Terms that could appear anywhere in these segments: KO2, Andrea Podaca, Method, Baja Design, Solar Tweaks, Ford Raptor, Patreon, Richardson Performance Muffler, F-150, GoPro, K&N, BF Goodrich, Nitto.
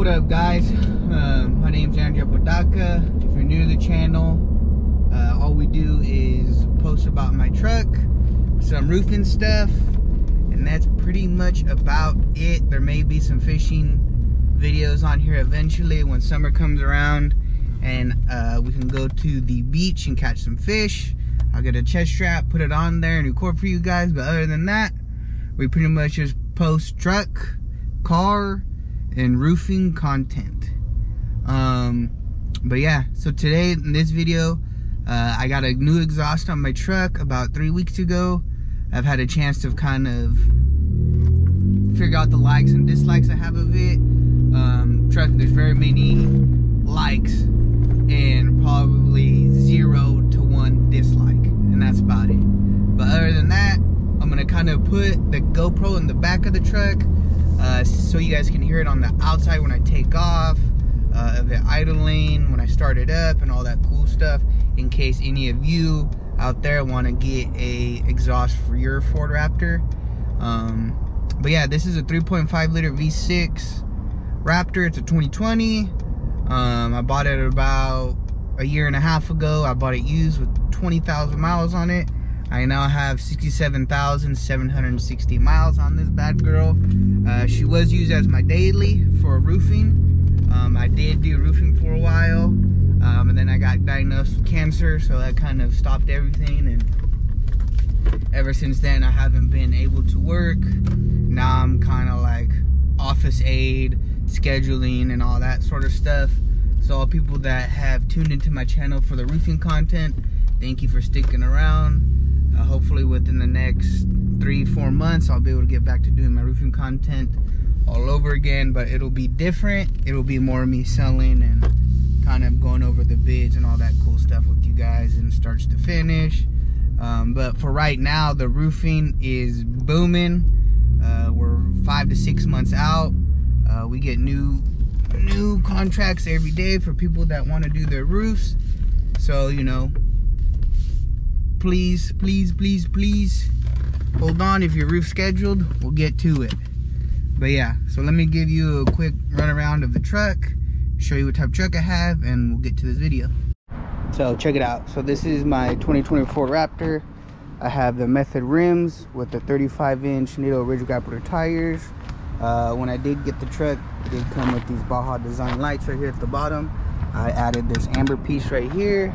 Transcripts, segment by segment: What up, guys? My name's Andrea Podaca. If you're new to the channel, all we do is post about my truck, some roofing stuff, and that's pretty much about it. There may be some fishing videos on here eventually when summer comes around and we can go to the beach and catch some fish. I'll get a chest strap, put it on there and record for you guys, but other than that, we pretty much just post truck, car, and roofing content. But yeah, so today in this video, I got a new exhaust on my truck about 3 weeks ago. I've had a chance to kind of figure out the likes and dislikes I have of it. Truck, there's very many likes and probably 0 to 1 dislike, and that's about it. But other than that, I'm gonna kind of put the GoPro in the back of the truck so you guys can hear it on the outside when I take off, of it idling, when I start it up, and all that cool stuff, in case any of you out there want to get a exhaust for your Ford Raptor. But yeah, this is a 3.5 liter V6 Raptor. It's a 2020. I bought it about a year and a half ago. I bought it used with 20,000 miles on it. I now have 67,760 miles on this bad girl. She was used as my daily for roofing. I did do roofing for a while, and then I got diagnosed with cancer, so that kind of stopped everything, and ever since then I haven't been able to work. Now I'm kind of like office aid, scheduling, and all that sort of stuff. So all people that have tuned into my channel for the roofing content, thank you for sticking around. Hopefully within the next 3-4 months I'll be able to get back to doing my roofing content all over again, but it'll be different. It'll be more of me selling and kind of going over the bids and all that cool stuff with you guys, and starts to finish. But for right now, the roofing is booming. We're 5 to 6 months out. We get new contracts every day for people that want to do their roofs, so you know, please hold on. If your roof's scheduled, we'll get to it. But yeah, so let me give you a quick run around of the truck, show you what type of truck I have, and we'll get to this video. So check it out. So this is my 2024 Raptor. I have the Method rims with the 35-inch Nitto ridge grappler tires. When I did get the truck, it did come with these Baja Design lights right here at the bottom. I added this amber piece right here.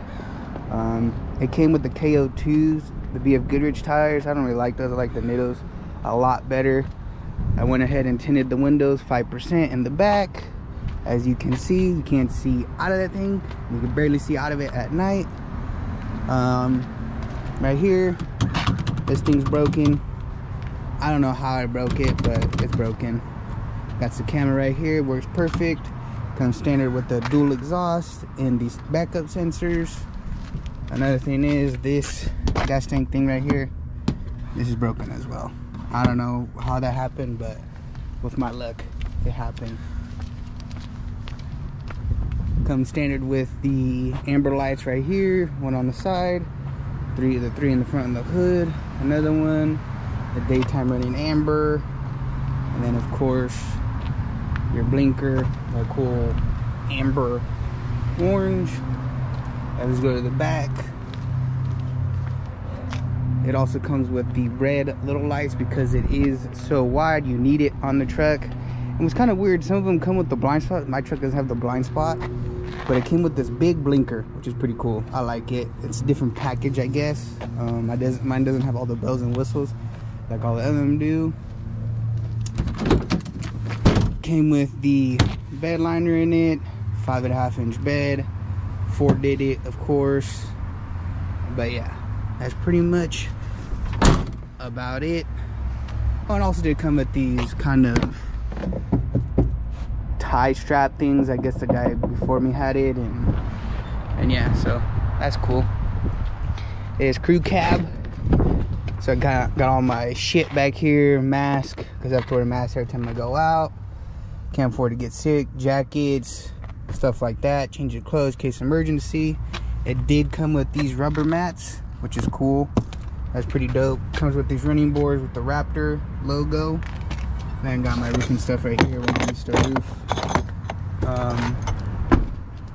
It came with the KO2s, the BF Goodrich tires. I don't really like those. I like the Nittos a lot better. I went ahead and tinted the windows 5% in the back. As you can see, you can't see out of that thing. You can barely see out of it at night. Right here, this thing's broken. I don't know how I broke it, but it's broken. That's the camera right here. Works perfect. Comes standard with the dual exhaust and these backup sensors. Another thing is this gas tank thing right here. This is broken as well. I don't know how that happened, but with my luck, it happened. Comes standard with the amber lights right here. One on the side, the three in the front of the hood. Another one, the daytime running amber. And then of course, your blinker, a cool amber orange. Let's go to the back. It also comes with the red little lights because it is so wide, you need it on the truck. And what's kind of weird, some of them come with the blind spot. My truck doesn't have the blind spot, but it came with this big blinker, which is pretty cool. I like it. It's a different package, I guess. Mine doesn't have all the bells and whistles like all the other them do. Came with the bed liner in it, 5.5-inch bed. Ford did it, of course. But yeah, that's pretty much about it. Oh, and also did come with these kind of tie strap things. I guess the guy before me had it, and yeah, so that's cool. It's crew cab, so I got all my shit back here. Mask, because I have to wear a mask every time I go out. Can't afford to get sick. Jackets, stuff like that. Change your clothes case emergency. It did come with these rubber mats, which is cool. That's pretty dope. Comes with these running boards with the Raptor logo. Then got my roofing stuff right here when I used to roof.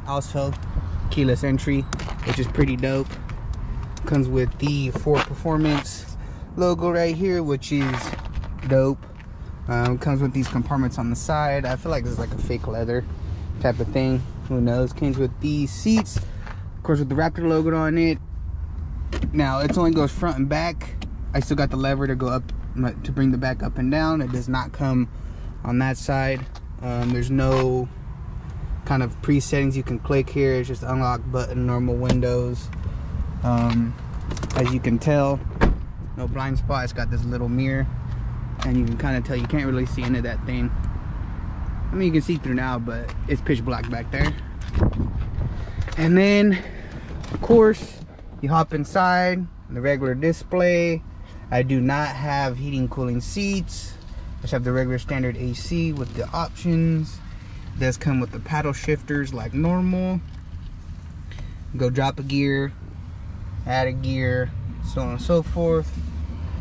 Also keyless entry, which is pretty dope. Comes with the Ford Performance logo right here, which is dope. Comes with these compartments on the side. I feel like this is like a fake leather type of thing, who knows. Comes with these seats, of course, with the Raptor logo on it. Now it only goes front and back. I still got the lever to go up, to bring the back up and down. It does not come on that side. There's no kind of pre-settings you can click here. It's just unlock button, normal windows. As you can tell, no blind spot. It's got this little mirror, and you can kind of tell you can't really see into that thing. I mean, you can see through now, but it's pitch black back there. And then, of course, you hop inside, the regular display. I do not have heating cooling seats. I just have the regular standard AC with the options. It does come with the paddle shifters like normal. Go drop a gear, add a gear, so on and so forth.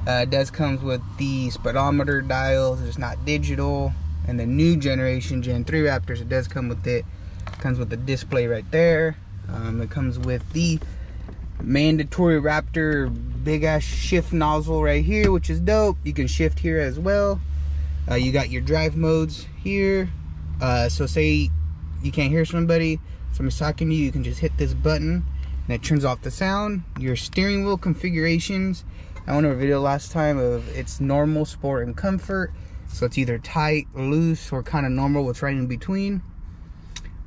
It does come with the speedometer dials. It's not digital. And the new generation Gen 3 Raptors, it does come with it. It comes with the display right there. It comes with the mandatory Raptor big ass shift nozzle right here, which is dope. You can shift here as well. You got your drive modes here. So say you can't hear somebody, someone's talking to you, you can just hit this button and it turns off the sound. Your steering wheel configurations, I went over a video last time of it's normal, sport, and comfort. So it's either tight, loose, or kind of normal, what's right in between.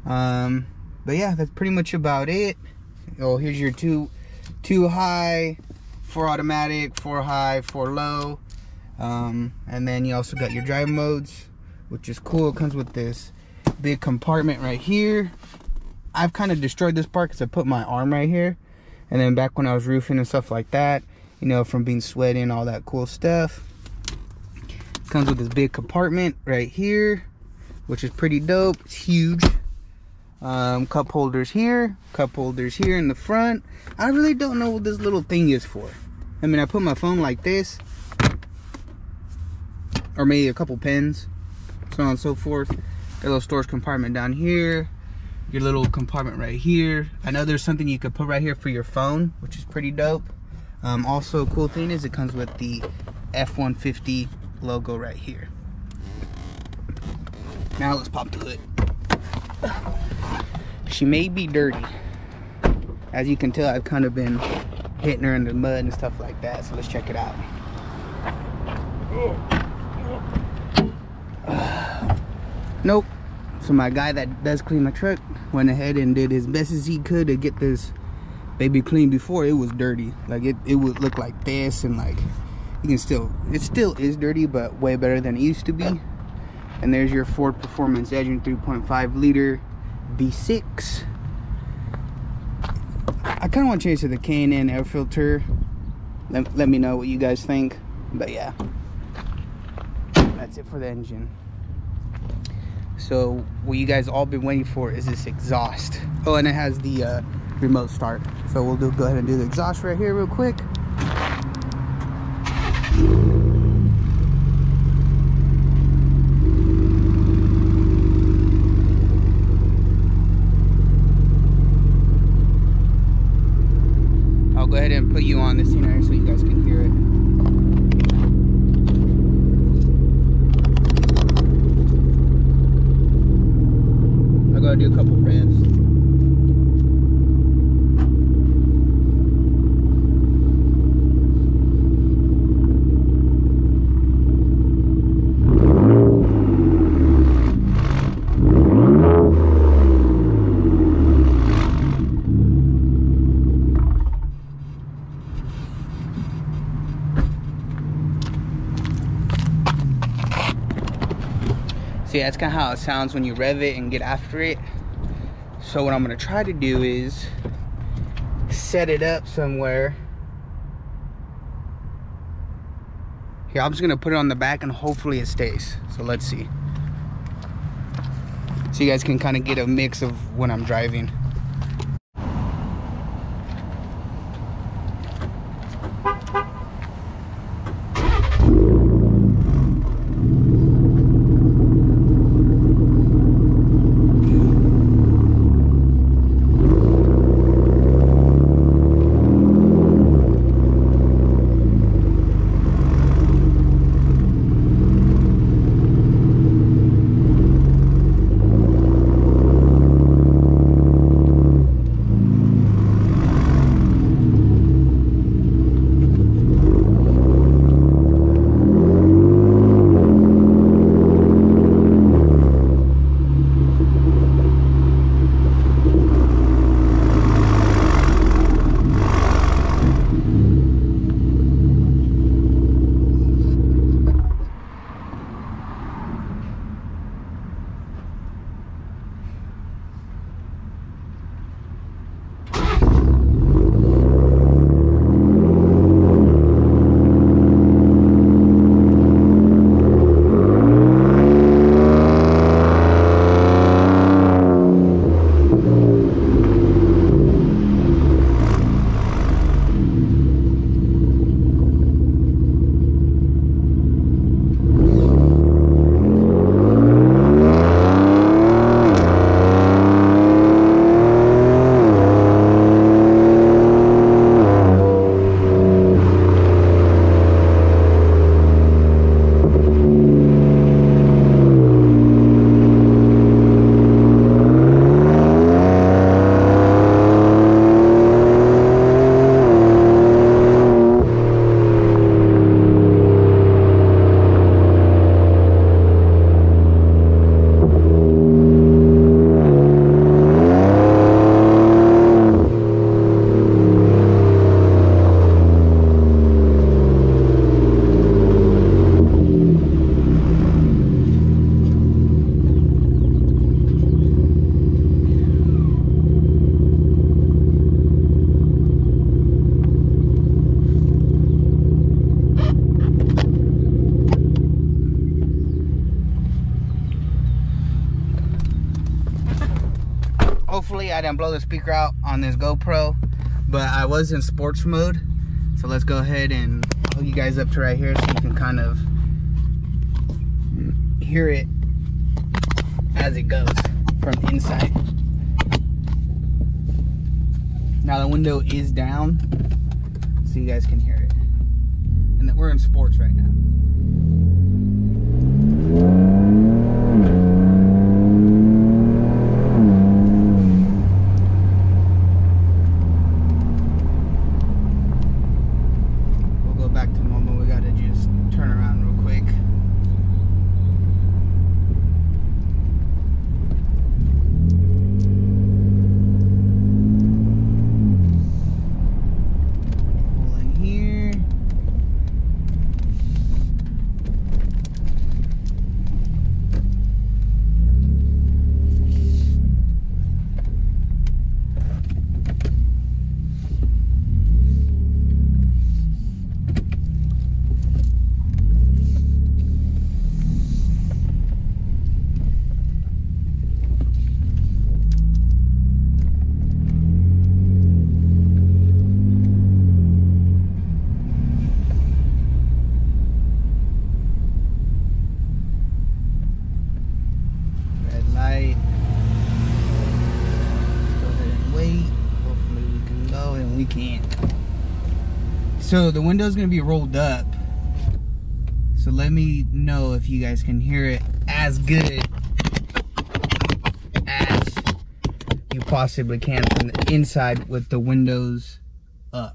But yeah, that's pretty much about it. Oh, here's your two high, four automatic, four high, four low. And then you also got your drive modes, which is cool. It comes with this big compartment right here. I've kind of destroyed this part because I put my arm right here. And then back when I was roofing and stuff like that, you know, from being sweating, all that cool stuff. It comes with this big compartment right here, which is pretty dope. It's huge. Cup holders here in the front. I really don't know what this little thing is for. I mean, I put my phone like this, or maybe a couple pens, so on and so forth. Got a little storage compartment down here, your little compartment right here. I know there's something you could put right here for your phone, which is pretty dope. Also, a cool thing is it comes with the F-150 logo right here. Now let's pop the hood. She may be dirty. As you can tell, I've kind of been hitting her in the mud and stuff like that. So let's check it out. Nope. So my guy that does clean my truck went ahead and did his best as he could to get this baby clean. Before, it was dirty. Like it would look like this, and like you can still, it still is dirty, but way better than it used to be. And there's your Ford Performance engine, 3.5 liter V6. I kind of want to change to the K&N air filter. Let me know what you guys think. But yeah, that's it for the engine. So what you guys all been waiting for is this exhaust. Oh, and it has the remote start. So we'll go ahead and do the exhaust right here real quick. Go ahead and put you on this thing right here so you guys can hear it. I'll go do a couple revs. So yeah, that's kind of how it sounds when you rev it and get after it. So what I'm going to try to do is set it up somewhere. Here, I'm just going to put it on the back and hopefully it stays. So let's see. So you guys can kind of get a mix of when I'm driving. Hopefully I didn't blow the speaker out on this GoPro, but I was in sports mode. So let's go ahead and hook you guys up to right here so you can kind of hear it as it goes from the inside. Now the window is down so you guys can hear it. And we're in sports right now. We'll go back to normal. We gotta just turn around real quick. So the window is going to be rolled up, so let me know if you guys can hear it as good as you possibly can from the inside with the windows up.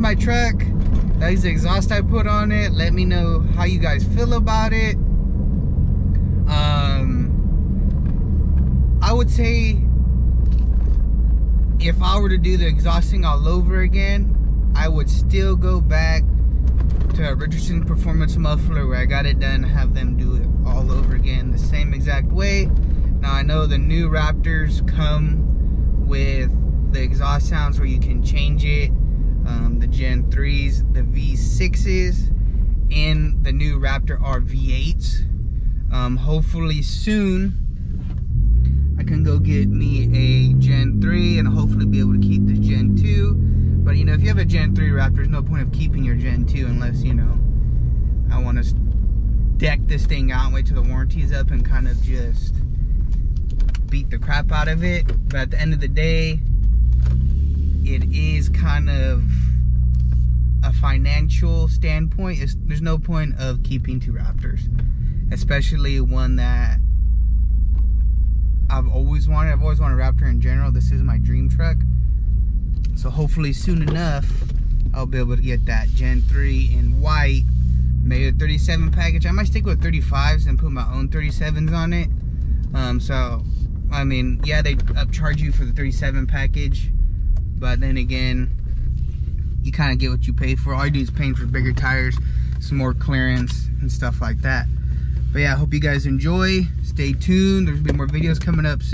My truck, that is the exhaust I put on it. Let me know how you guys feel about it. I would say if I were to do the exhausting all over again, I would still go back to Richardson Performance Muffler where I got it done, have them do it all over again the same exact way. Now I know the new Raptors come with the exhaust sounds where you can change it. The Gen 3s, the V6s, and the new Raptor are V8s. Hopefully soon I can go get me a Gen 3 and hopefully be able to keep this Gen 2. But you know, if you have a Gen 3 Raptor, there's no point of keeping your Gen 2 unless, you know, I want to deck this thing out and wait till the warranty's up and kind of just beat the crap out of it. But at the end of the day, it is kind of a financial standpoint. There's no point of keeping two Raptors, especially one that I've always wanted. I've always wanted a Raptor in general. This is my dream truck. So hopefully soon enough, I'll be able to get that Gen 3 in white, maybe a 37 package. I might stick with 35s and put my own 37s on it. So, I mean, yeah, they upcharge you for the 37 package. But then again, you kind of get what you pay for. All you do is paying for bigger tires, some more clearance, and stuff like that. But yeah, I hope you guys enjoy. Stay tuned. There's going to be more videos coming up soon.